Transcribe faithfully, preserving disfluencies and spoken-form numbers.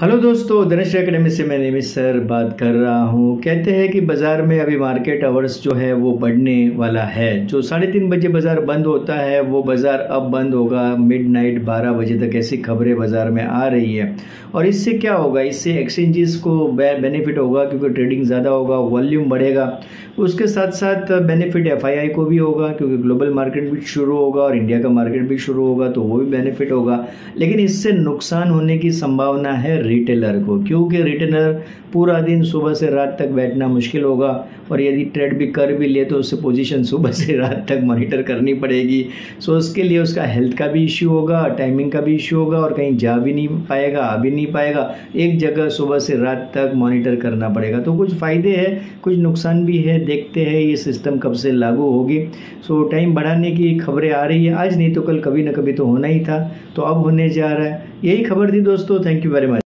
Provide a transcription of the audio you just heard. Hello दोस्तों, Dhanashree academy से मैं निमिष सर बात कर रहा हूं। कहते हैं कि बाज़ार में अभी मार्केट आवर्स जो है वो बढ़ने वाला है। जो साढ़े तीन बजे बाज़ार बंद होता है वो बाज़ार अब बंद होगा मिडनाइट बारह बजे तक, ऐसी खबरें बाज़ार में आ रही है। और इससे क्या होगा, इससे एक्सचेंजेस को बेनिफिट होगा क्योंकि ट्रेडिंग ज़्यादा होगा, वॉल्यूम बढ़ेगा। उसके साथ साथ बेनिफिट एफ आई आई को भी होगा क्योंकि ग्लोबल मार्केट भी शुरू होगा और इंडिया का मार्केट भी शुरू होगा, तो वो भी बेनिफिट होगा। लेकिन इससे नुकसान होने की संभावना है रिटेलर को, क्योंकि रिटेलर पूरा दिन सुबह से रात तक बैठना मुश्किल होगा और यदि ट्रेड भी कर भी लिए तो उससे पोजीशन सुबह से रात तक मॉनिटर करनी पड़ेगी। सो उसके लिए उसका हेल्थ का भी इश्यू होगा, टाइमिंग का भी इश्यू होगा और कहीं जा भी नहीं पाएगा, आ भी नहीं पाएगा, एक जगह सुबह से रात तक मॉनिटर करना पड़ेगा। तो कुछ फ़ायदे हैं, कुछ नुकसान भी है। देखते हैं ये सिस्टम कब से लागू होगी। सो टाइम बढ़ाने की खबरें आ रही है, आज नहीं तो कल कभी ना कभी तो होना ही था, तो अब होने जा रहा है। यही खबर थी दोस्तों, थैंक यू वेरी मच।